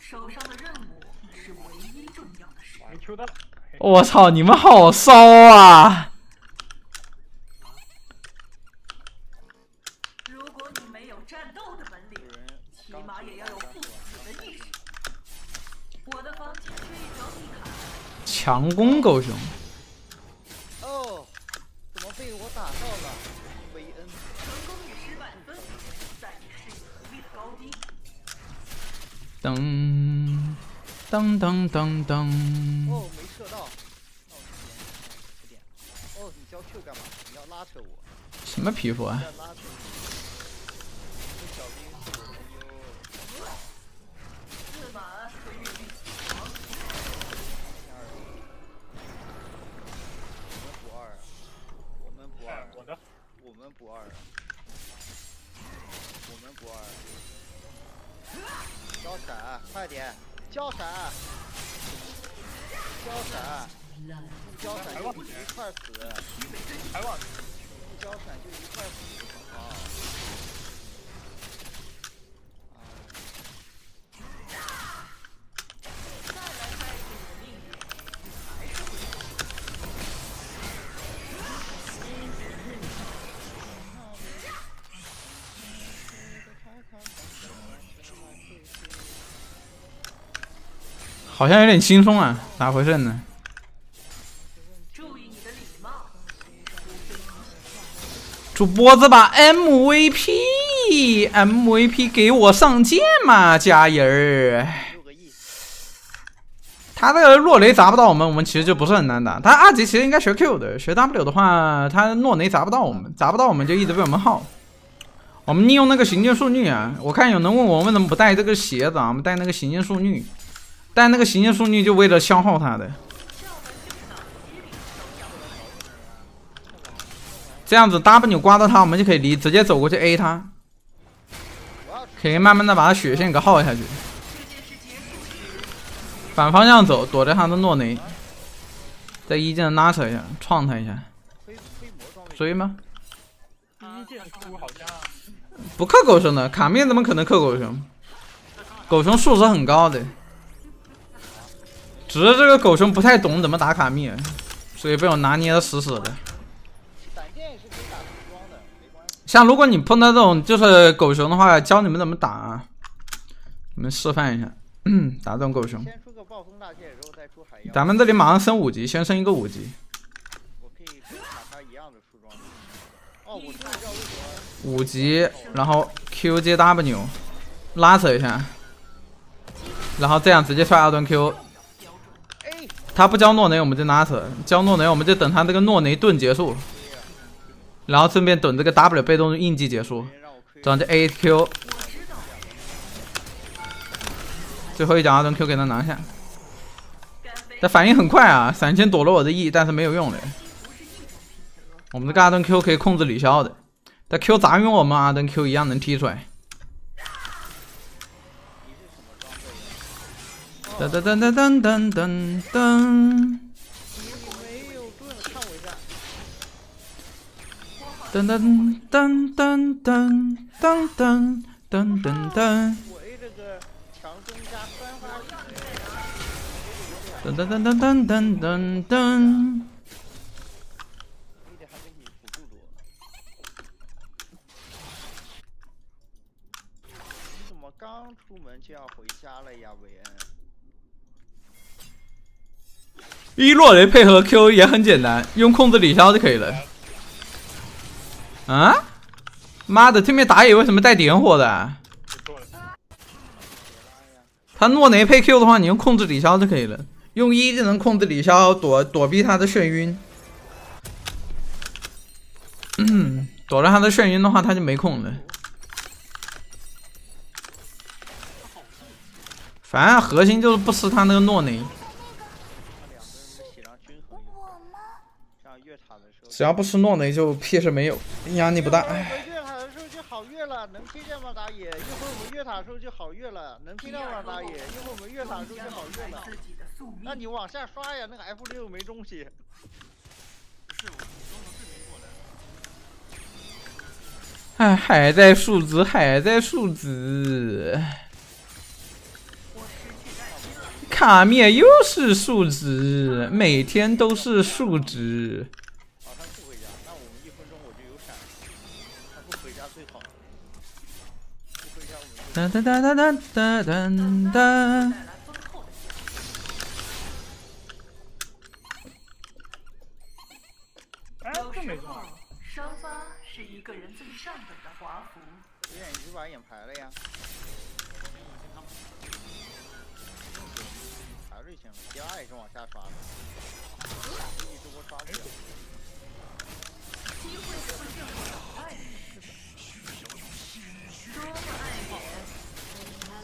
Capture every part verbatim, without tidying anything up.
手上的任务是唯一重要的事。我操，你们好骚啊！如果你没有战斗的本领，起码也要有不死的意识。我的房间缺一条地毯。强攻狗熊。哦，怎么被我打到了？韦恩。成功与失败分在你适应能力的高低。噔。 当当当当！哦，没射到，那我点点。哦，你交 Q 干嘛？你要拉扯我？什么皮肤啊？要拉扯我！小兵，哎呦！四马水与绿强。我们不二，我们不二，我们不二，我们不二。交闪，快点！ 交闪，交闪，交闪就一块死，交闪就一块死，好、啊。好像有点轻松啊，咋回事呢？主播这把 M V P，M V P 给我上剑嘛，家人儿！他这个落雷砸不到我们，我们其实就不是很难打。他二级其实应该学 Q 的，学 W 的话，他落雷砸不到我们，砸不到我们就一直被我们耗。我们利用那个行进速率啊，我看有人问我为什么不带这个鞋子啊，我们带那个行进速率。 但那个行进速率就为了消耗他的，这样子 W 刮到他，我们就可以离直接走过去 A 他，可以慢慢的把他血线给耗下去。反方向走，躲着他的诺雷，在一技能拉扯一下，撞他一下，追吗？不克狗熊的，卡面怎么可能克狗熊？狗熊数值很高的。 只是这个狗熊不太懂怎么打卡密，所以被我拿捏的死死的。像如果你碰到这种就是狗熊的话，教你们怎么打、啊，你们示范一下，打这种狗熊。咱们这里马上升五级，先升一个五级。五级，然后 Q 接 W， 拉扯一下，然后这样直接刷二段 Q。 他不交诺雷，我们就拉扯；交诺雷，我们就等他这个诺雷盾结束，然后顺便等这个 W 被动印记结束，然后就 A Q， 最后一脚二段 Q 给他拿下。他反应很快啊，闪现躲了我的 E， 但是没有用的。我们这个二段 Q 可以控制李逍的，他 Q 砸晕我们，二段 Q 一样能踢出来。 噔噔噔噔噔噔噔！噔噔噔噔噔噔噔噔噔噔！我 A 这个强中加三发力。噔噔噔噔噔噔噔！你怎么刚出门就要回家了呀，韦恩？ 一落雷配合 Q 也很简单，用控制李逍就可以了。啊！妈的，对面打野为什么带点火的、啊？他落雷配 Q 的话，你用控制李逍就可以了，用一技能控制李逍躲躲避他的眩晕。嗯，躲着他的眩晕的话，他就没空了。反正核心就是不吃他那个落雷。 只要不吃诺雷就屁事没有，压力不大。越塔的时候就好越了，能听见吗？打野，一会儿我们越塔的时候就好越了，能听到吗？打野，一会儿我们越塔的时候就好越了。那你往下刷呀，那个 F 六 没东西。哎，还在数值，还在数值。我卡灭又是数值，每天都是数值。好，他是回家，那我们一分钟我就有闪，他不回家最好。不回家我们。哒哒哒哒哒哒哒。哎，这没中。双方是一个人最上等的华服。眼是把眼排了呀。 第二也是往下刷的，一直我刷不了。机会不是我爱你，多么爱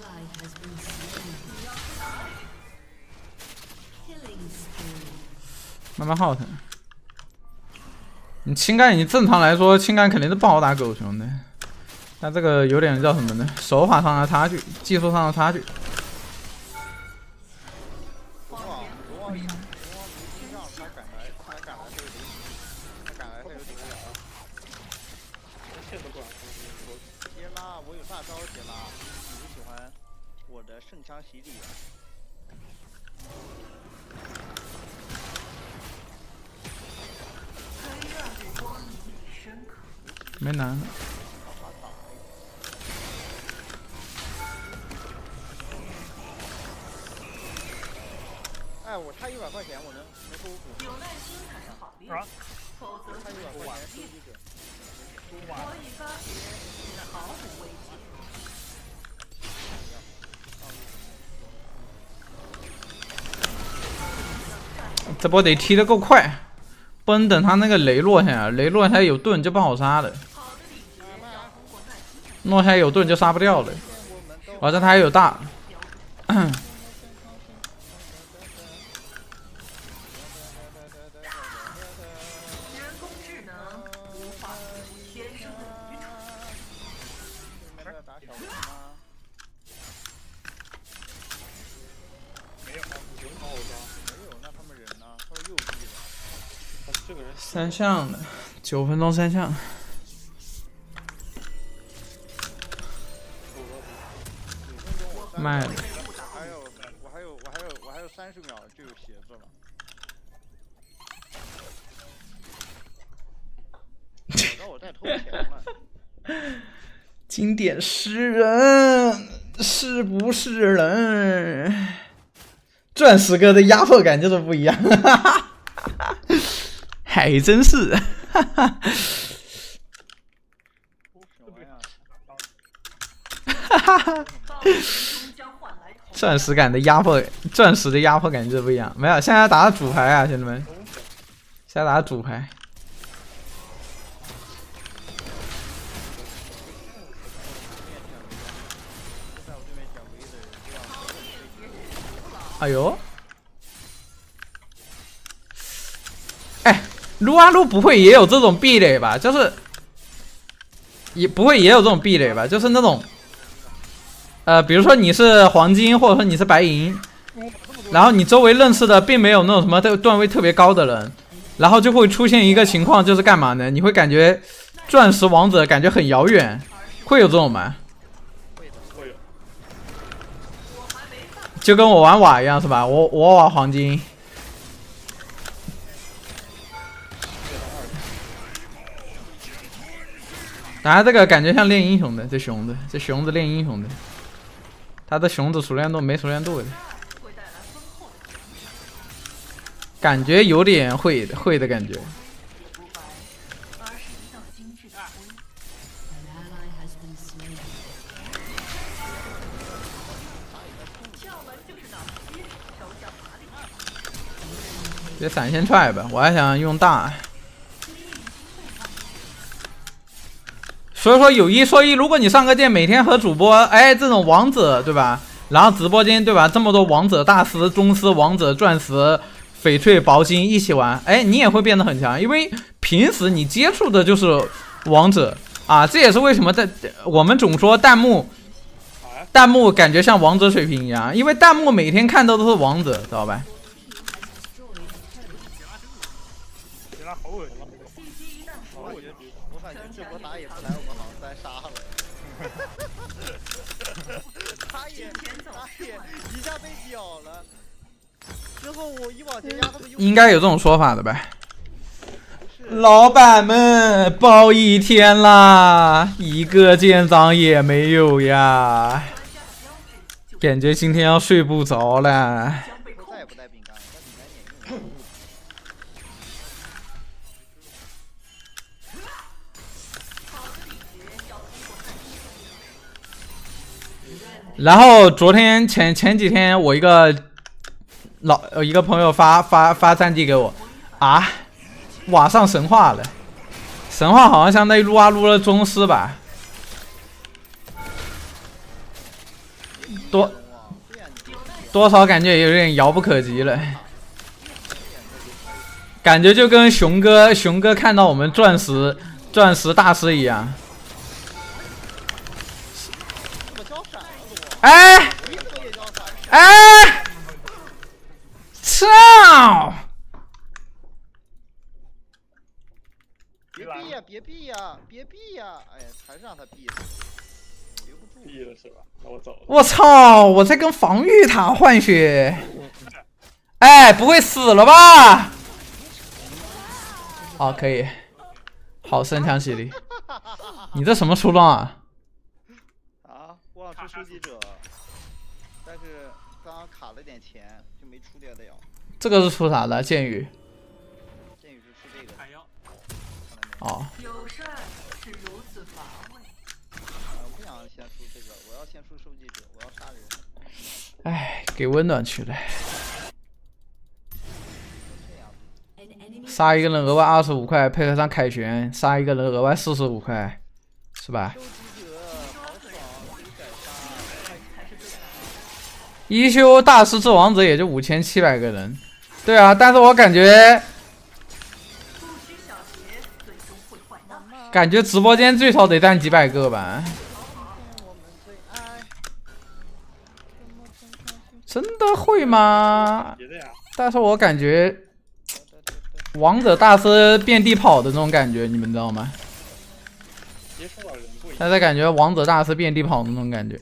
你！慢慢耗他。你青干，你正常来说青干肯定是不好打狗熊的，但这个有点叫什么呢？手法上的差距，技术上的差距。 没难。哎，我差一百块钱，我能能收补。有耐心才是好兵，否则差一百块钱收不起。我已发觉你毫无危机。这波得踢得够快，不能等他那个雷落下来，雷落下来有盾就不好杀了。 诺下有盾就杀不掉了，反正他还有大。三项的，九分钟三项。 卖了。还有我还有我还有我还有三十秒就有鞋子了。我在偷钱了。经典诗人是不是人？钻石哥的压迫感就是不一样，还真是。哈哈。钻石感的压迫，钻石的压迫感就是不一样。没有，现在打主牌啊，兄弟们，现在打主牌。哎呦，哎，撸啊撸不会也有这种壁垒吧？就是也不会也有这种壁垒吧？就是那种。 呃，比如说你是黄金，或者说你是白银，然后你周围认识的并没有那种什么段位特别高的人，然后就会出现一个情况，就是干嘛呢？你会感觉钻石王者感觉很遥远，会有这种吗？就跟我玩瓦一样是吧？我我玩黄金。 打这个感觉像练英雄的，这熊的，这熊子练英雄的，他的熊子熟练度没熟练度的，感觉有点会会的感觉。别闪现踹吧，我还想用大。 所以说有一说一，如果你上个店每天和主播，哎，这种王者对吧？然后直播间对吧？这么多王者大师、宗师、王者、钻石、翡翠、薄金一起玩，哎，你也会变得很强，因为平时你接触的就是王者啊，这也是为什么在我们总说弹幕，弹幕感觉像王者水平一样，因为弹幕每天看到都是王者，知道吧？ 他也一下被秒了。之后我一往前压，他们就应该有这种说法的呗。老板们包一天啦，一个舰长也没有呀，感觉今天要睡不着了。然后昨天前前几天，我一个老呃一个朋友发发发战绩给我，啊，瓦上神话了，神话好像相当于撸啊撸的宗师吧，多多少感觉也有点遥不可及了，感觉就跟熊哥熊哥看到我们钻石钻石大师一样。 哎，哎，操！别避呀，别避呀，别避呀！哎呀，还是让他避了，留不住。避了是吧？那我走了。我操！我在跟防御塔换血。哎，不会死了吧？啊，可以。好，身强体力。你这什么出装啊？ 是收集者，但是刚刚卡了点钱，就没出掉的药。这个是出啥的？剑雨。剑雨是出这个。哦。有事是如此乏味。我不想先出这个，我要先出收集者，我要杀人。哎，给温暖去了。杀一个人额外二十五块，配合上凯旋，杀一个人额外四十五块，是吧？ 一休大师之王者也就五千七百个人，对啊，但是我感觉，感觉直播间最少得占几百个吧，真的会吗？但是我感觉，王者大师遍地跑的那种感觉，你们知道吗？大家感觉王者大师遍地跑的那种感觉。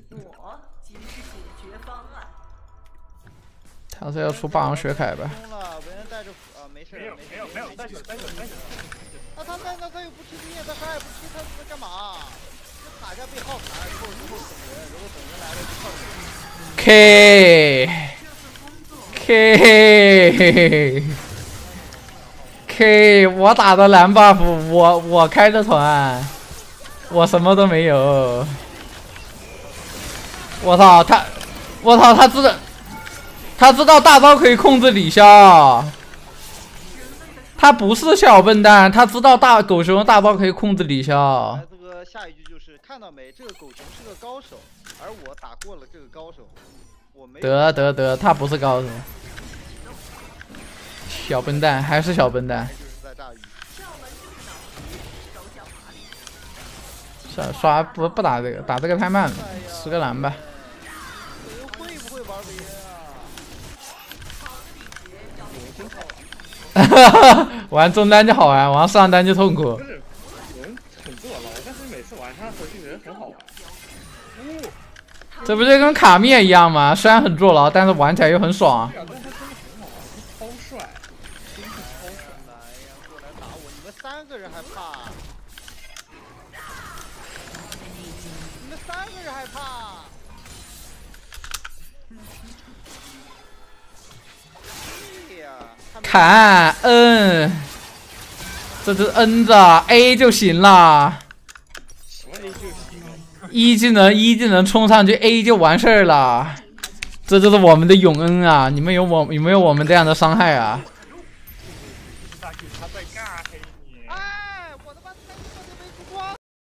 下次要出霸王血铠吧。没人带着啊，没事，没有没有没有带血带血带血。那他那那他又不吃兵，他还不吃，他他干嘛？这塔下被耗残，如果如果等人，如果等人来了就耗残。K K K， 我打的蓝 buff， 我我开的团，我什么都没有。我操他，我操他知道。 他知道大招可以控制李逍，他不是小笨蛋，他知道大狗熊大招可以控制李逍。这个下一句就是看到没，这个狗熊是个高手，而我打过了这个高手，我没得得得，他不是高手，小笨蛋还是小笨蛋。算刷不不打这个，打这个太慢了，十个蓝吧。 玩中单就好玩，玩上单就痛苦。不是，我们很坐牢，但是每次晚上回去人很好玩。哦，这不就跟卡面一样吗？虽然很坐牢，但是玩起来又很爽。对啊，但是真的很好玩，超帅，真的超帅！来呀，过来打我！你们三个人还怕？你们三个人还怕？ 砍 N， 这只 N 着 A 就行了。一技能一技能冲上去 A 就完事儿了。这就是我们的永恩啊！你们有我有没有我们这样的伤害啊？